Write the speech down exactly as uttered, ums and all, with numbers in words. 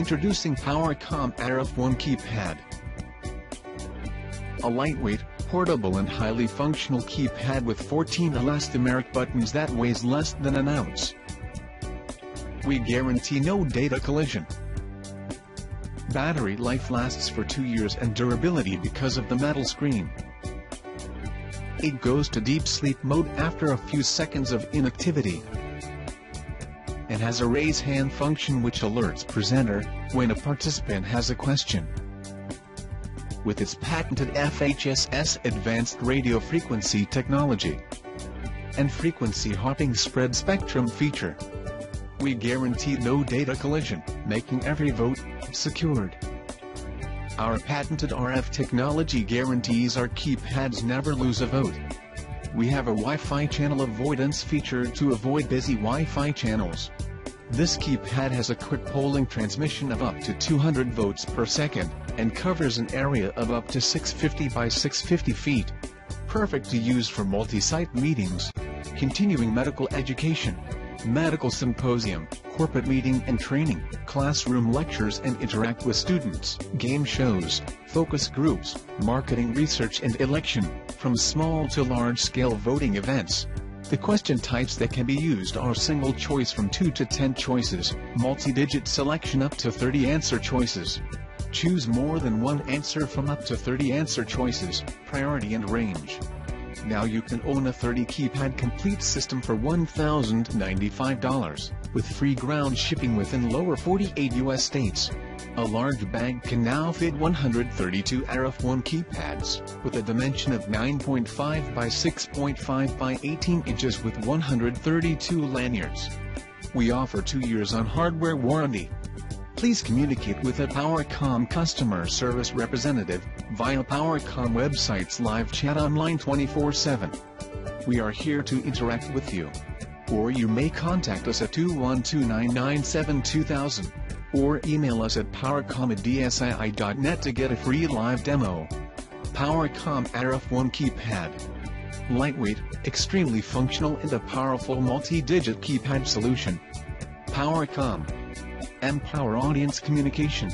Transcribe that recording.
Introducing PowerCom R F one keypad. A lightweight, portable and highly functional keypad with fourteen elastomeric buttons that weighs less than an ounce. We guarantee no data collision. Battery life lasts for two years and durability because of the metal screen. It goes to deep sleep mode after a few seconds of inactivity, and has a raise hand function which alerts presenter when a participant has a question. With its patented F H S S advanced radio frequency technology and frequency hopping spread spectrum feature, we guarantee no data collision, making every vote secured. Our patented R F technology guarantees our keypads never lose a vote. We have a Wi-Fi channel avoidance feature to avoid busy Wi-Fi channels. This keypad has a quick polling transmission of up to two hundred votes per second, and covers an area of up to six hundred fifty by six hundred fifty feet. Perfect to use for multi-site meetings, continuing medical education, medical symposium, corporate meeting and training, classroom lectures and interact with students, game shows, focus groups, marketing research and election, from small to large-scale voting events. The question types that can be used are single choice from two to ten choices, multi-digit selection up to thirty answer choices. Choose more than one answer from up to thirty answer choices, priority and range. Now you can own a thirty keypad complete system for one thousand ninety-five dollars, with free ground shipping within lower forty-eight U S states. A large bag can now fit one hundred thirty-two R F one keypads, with a dimension of nine point five by six point five by eighteen inches with one hundred thirty-two lanyards. We offer two years on hardware warranty. Please communicate with a PowerCom customer service representative via PowerCom website's live chat online twenty-four seven. We are here to interact with you. Or you may contact us at two one two, nine nine seven, two thousand, or email us at powercom at D S I I dot net to get a free live demo. PowerCom R F one keypad. Lightweight, extremely functional and a powerful multi-digit keypad solution. PowerCom. Empower audience communication.